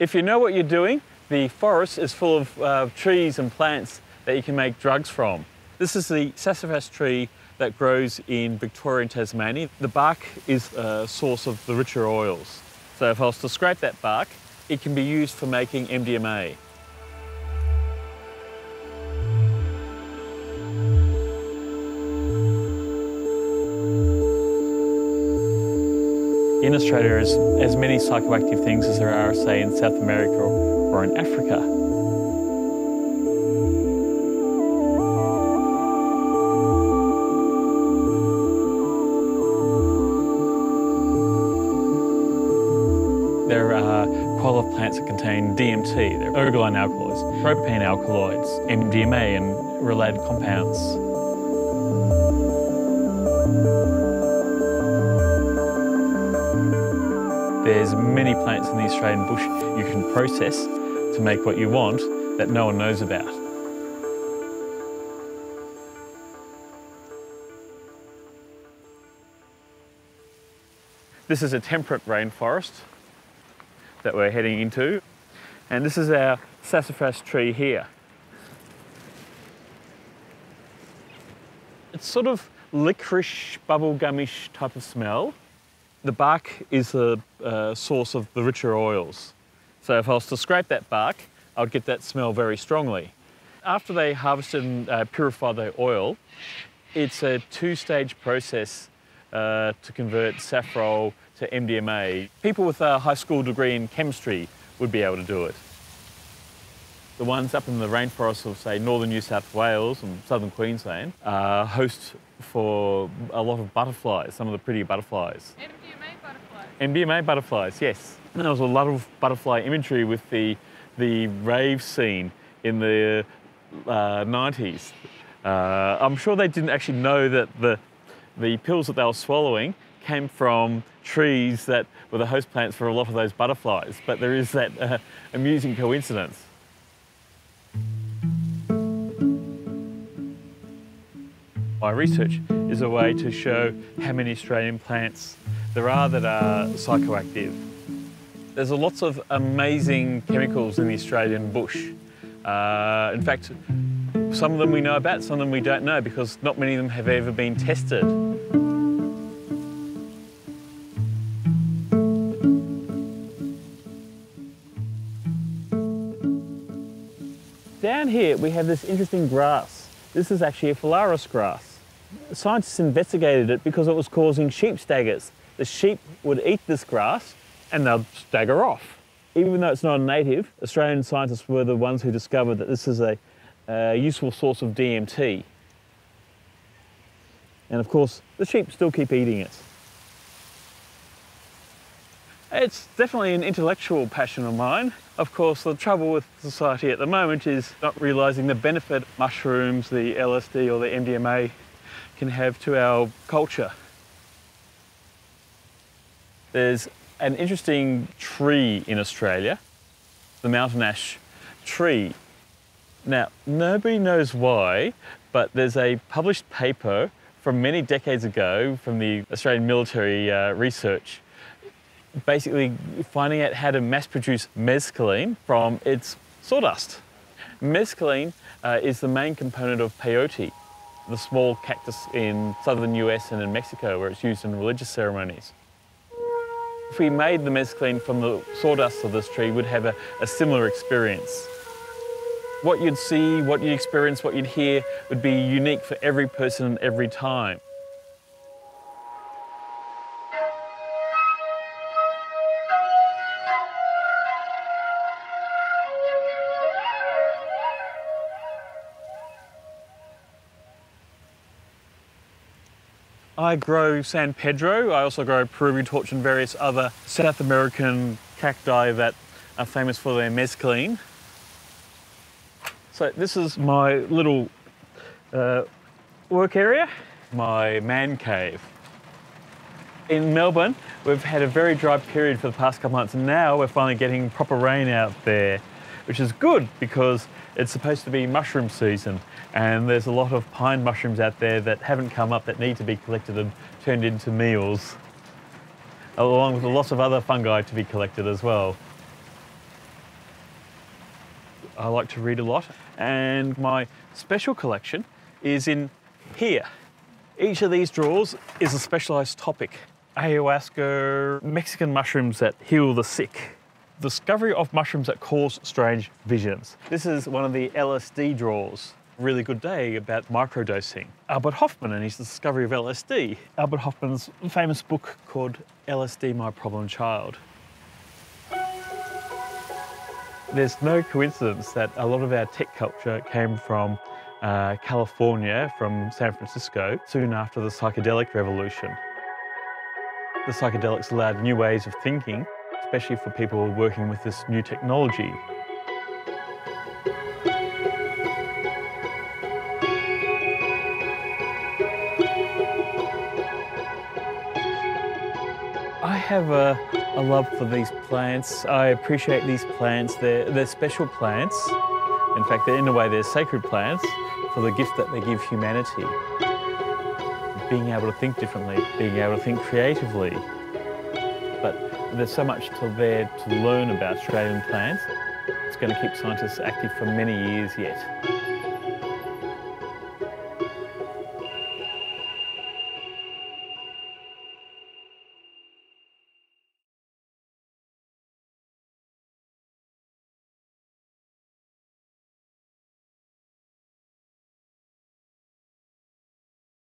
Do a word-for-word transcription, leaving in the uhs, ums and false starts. If you know what you're doing, the forest is full of uh, trees and plants that you can make drugs from. This is the sassafras tree that grows in Victoria and Tasmania. The bark is a source of the richer oils. So if I was to scrape that bark, it can be used for making M D M A. In Australia, there is as many psychoactive things as there are, say, in South America or in Africa. There are coil of plants that contain D M T, they're ergoline alkaloids, tropine alkaloids, M D M A and related compounds. There's many plants in the Australian bush you can process to make what you want that no one knows about. This is a temperate rainforest that we're heading into, and this is our sassafras tree here. It's sort of licorice, bubblegum-ish type of smell. The bark is the uh, source of the richer oils. So if I was to scrape that bark, I would get that smell very strongly. After they harvest and uh, purify their oil, it's a two-stage process uh, to convert safrole to M D M A. People with a high school degree in chemistry would be able to do it. The ones up in the rainforests of, say, northern New South Wales and southern Queensland are host for a lot of butterflies, some of the pretty butterflies. M D M A butterflies, yes. And there was a lot of butterfly imagery with the, the rave scene in the uh, nineties. Uh, I'm sure they didn't actually know that the, the pills that they were swallowing came from trees that were the host plants for a lot of those butterflies, but there is that uh, amusing coincidence. My research is a way to show how many Australian plants there are that are psychoactive. There's lots of amazing chemicals in the Australian bush. Uh, in fact, some of them we know about, some of them we don't know because not many of them have ever been tested. Down here we have this interesting grass. This is actually a phalaris grass. Scientists investigated it because it was causing sheep staggers. The sheep would eat this grass and they'll stagger off. Even though it's not native, Australian scientists were the ones who discovered that this is a, a useful source of D M T. And of course, the sheep still keep eating it. It's definitely an intellectual passion of mine. Of course, the trouble with society at the moment is not realising the benefit mushrooms, the L S D or the M D M A can have to our culture. There's an interesting tree in Australia, the mountain ash tree. Now, nobody knows why, but there's a published paper from many decades ago from the Australian military uh, research basically finding out how to mass produce mescaline from its sawdust. Mescaline uh, is the main component of peyote, the small cactus in southern U S and in Mexico where it's used in religious ceremonies. If we made the mescaline from the sawdust of this tree, we'd have a, a similar experience. What you'd see, what you'd experience, what you'd hear would be unique for every person and every time. I grow San Pedro. I also grow Peruvian torch and various other South American cacti that are famous for their mescaline. So this is my little uh, work area, my man cave. In Melbourne, we've had a very dry period for the past couple months, and now we're finally getting proper rain out there, which is good because it's supposed to be mushroom season and there's a lot of pine mushrooms out there that haven't come up that need to be collected and turned into meals, along with lots of other fungi to be collected as well. I like to read a lot, and my special collection is in here. Each of these drawers is a specialised topic. Ayahuasca, Mexican mushrooms that heal the sick, discovery of mushrooms that cause strange visions. This is one of the L S D drawers. Really good day about microdosing. Albert Hofmann and his discovery of L S D. Albert Hofmann's famous book called L S D, My Problem Child. There's no coincidence that a lot of our tech culture came from uh, California, from San Francisco, soon after the psychedelic revolution. The psychedelics allowed new ways of thinking, especially for people working with this new technology. I have a, a love for these plants. I appreciate these plants. They're, they're special plants. In fact, in a way, they're sacred plants for the gift that they give humanity. Being able to think differently, being able to think creatively. But there's so much to there to learn about Australian plants. It's going to keep scientists active for many years yet.